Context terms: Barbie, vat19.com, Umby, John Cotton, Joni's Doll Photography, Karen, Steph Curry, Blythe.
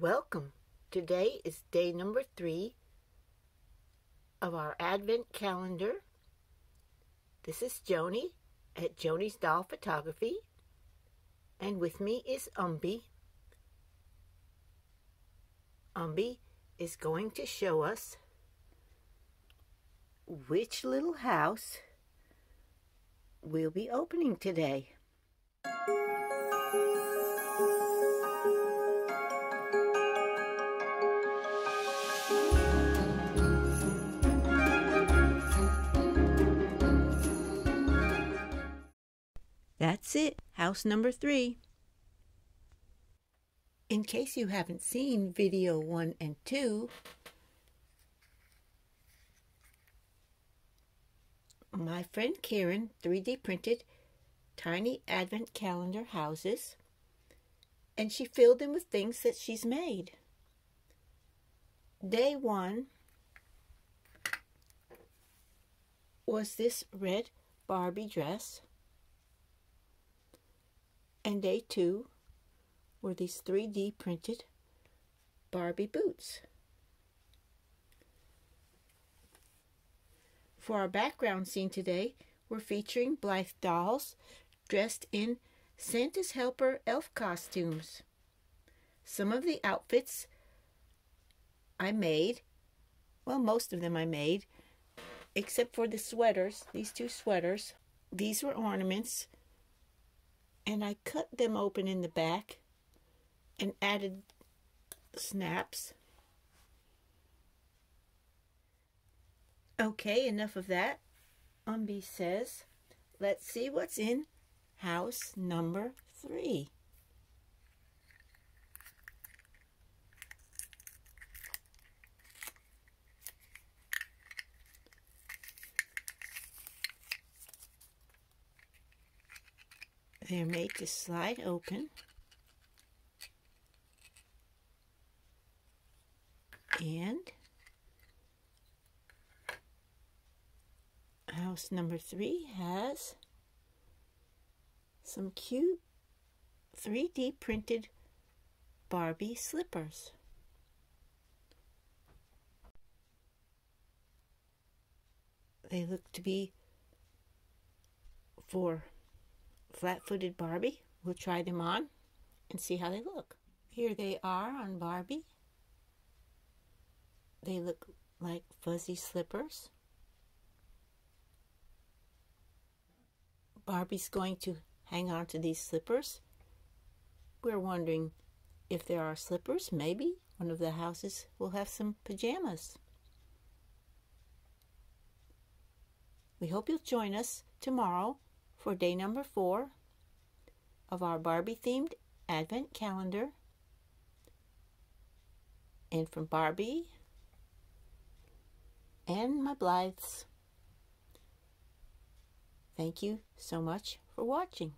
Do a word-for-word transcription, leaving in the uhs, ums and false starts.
Welcome. Today is day number three of our Advent calendar. This is Joni at Joni's Doll Photography, and with me is Umby. Umby is going to show us which little house we'll be opening today. That's it, house number three. In case you haven't seen video one and two, my friend Karen three D printed tiny advent calendar houses, and she filled them with things that she's made. Day one was this red Barbie dress. And day two were these three D printed Barbie boots. For our background scene today, we're featuring Blythe dolls dressed in Santa's Helper elf costumes. Some of the outfits I made, well, most of them I made, except for the sweaters, these two sweaters. These were ornaments. And I cut them open in the back and added snaps. Okay, enough of that. Umby says, let's see what's in house number three. They're made to slide open, and house number three has some cute three D printed Barbie slippers. They look to be for flat-footed Barbie. We'll try them on and see how they look. Here they are on Barbie. They look like fuzzy slippers. Barbie's going to hang on to these slippers. We're wondering if there are slippers. Maybe one of the houses will have some pajamas. We hope you'll join us tomorrow for day number four of our Barbie-themed Advent calendar. And from Barbie and my Blythes, thank you so much for watching.